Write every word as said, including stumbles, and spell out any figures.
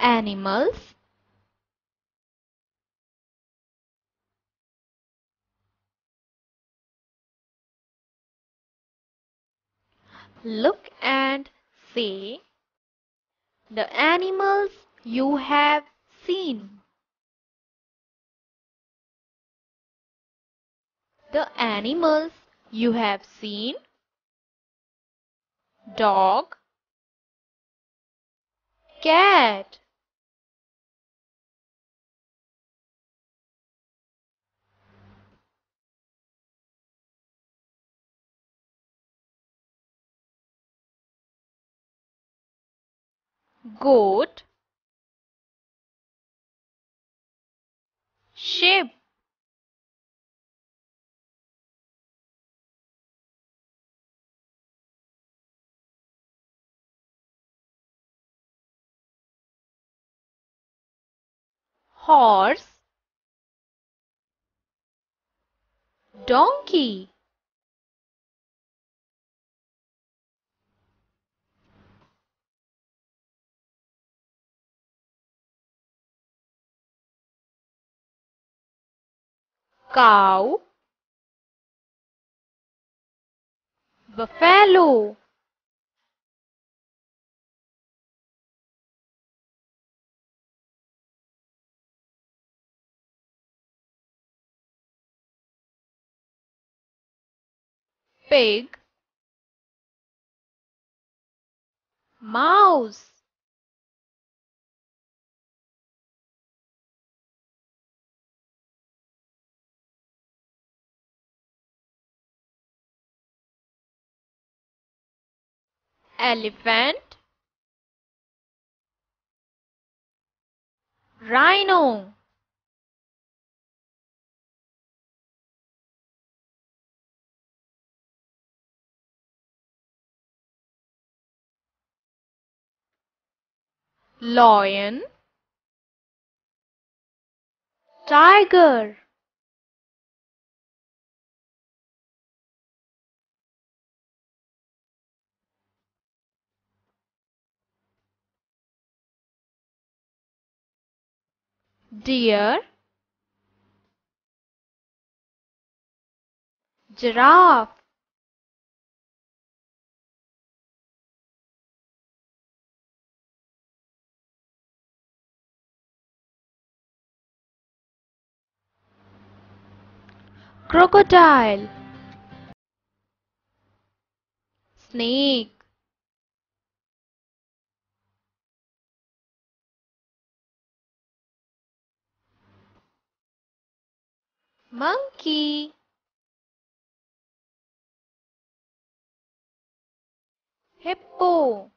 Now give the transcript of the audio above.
animals, look and say the animals you have seen. The animals you have seen: dog, cat, goat, sheep, horse, donkey, cow, buffalo, pig, mouse, elephant, rhino, lion, tiger, deer, giraffe, crocodile, snake, monkey, hippo,